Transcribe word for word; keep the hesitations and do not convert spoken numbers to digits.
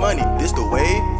Money, this the way.